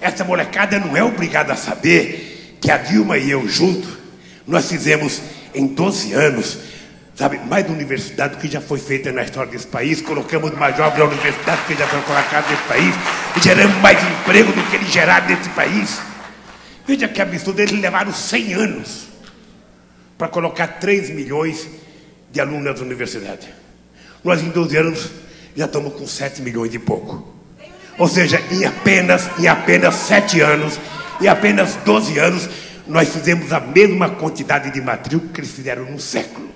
Essa molecada não é obrigada a saber que a Dilma e eu junto, nós fizemos em 12 anos, sabe, mais universidade do que já foi feita na história desse país. Colocamos mais jovens na universidade do que já foi colocada nesse país. E geramos mais emprego do que eles geraram nesse país. Veja que absurdo, eles levaram 100 anos para colocar 3 milhões de alunos nas universidades. Nós, em 12 anos, já estamos com 7 milhões e pouco. Ou seja, em apenas 7 anos, em apenas 12 anos, nós fizemos a mesma quantidade de matrícula que eles fizeram num século.